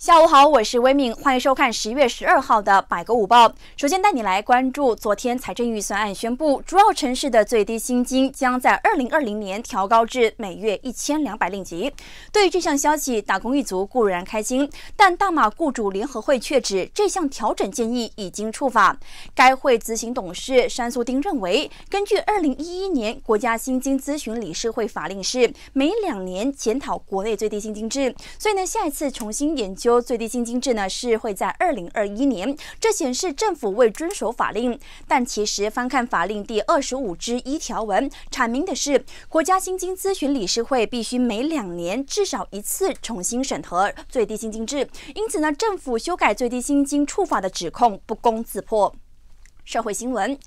下午好，我是威敏，欢迎收看10月12号的百个午报。首先带你来关注，昨天财政预算案宣布，主要城市的最低薪金将在2020年调高至每月1200令吉。对于这项消息，打工一族固然开心，但大马雇主联合会却指这项调整建议已经触法。该会执行董事山素丁认为，根据2011年国家薪金咨询理事会法令是每2年检讨国内最低薪金制，所以呢，下一次重新研究。 最低薪金制呢是会在2021年，这显示政府未遵守法令。但其实翻看法令第25之1条文，阐明的是国家薪金咨询理事会必须每2年至少一次重新审核最低薪金制。因此呢，政府修改最低薪金触法的指控不攻自破。社会新闻。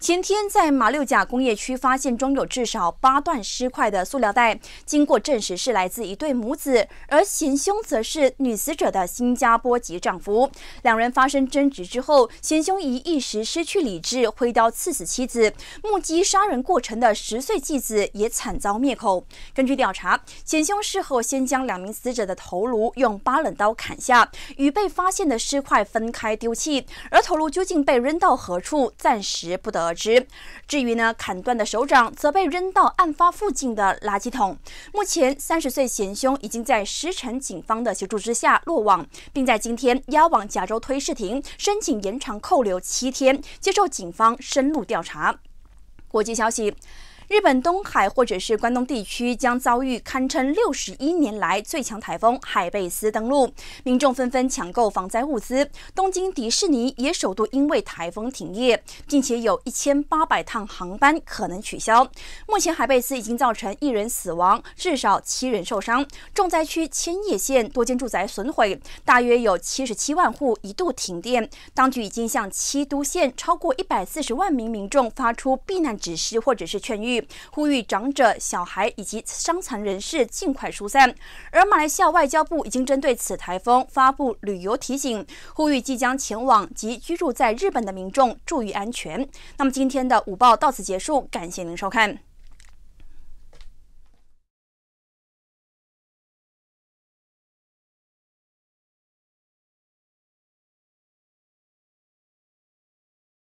前天在马六甲工业区发现装有至少8段尸块的塑料袋，经过证实是来自一对母子，而嫌凶则是女死者的新加坡籍丈夫。两人发生争执之后，嫌凶疑一时失去理智，挥刀刺死妻子。目击杀人过程的10岁继子也惨遭灭口。根据调查，嫌凶事后先将2名死者的头颅用8棱刀砍下，与被发现的尸块分开丢弃，而头颅究竟被扔到何处，暂时不得而知。 至于呢，砍断的手掌则被扔到案发附近的垃圾桶。目前，30岁嫌凶已经在石城警方的协助之下落网，并在今天押往甲州推事庭申请延长扣留7天，接受警方深入调查。国际消息。 日本东海或者是关东地区将遭遇堪称61年来最强台风海贝斯登陆，民众纷纷抢购防灾物资。东京迪士尼也首度因为台风停业，并且有1800趟航班可能取消。目前海贝斯已经造成1人死亡，至少7人受伤。重灾区千叶县多间住宅损毁，大约有77万户一度停电。当局已经向7都县超过140万名民众发出避难指示或者是劝喻。 呼吁长者、小孩以及伤残人士尽快疏散。而马来西亚外交部已经针对此台风发布旅游提醒，呼吁即将前往及居住在日本的民众注意安全。那么今天的午报到此结束，感谢您收看。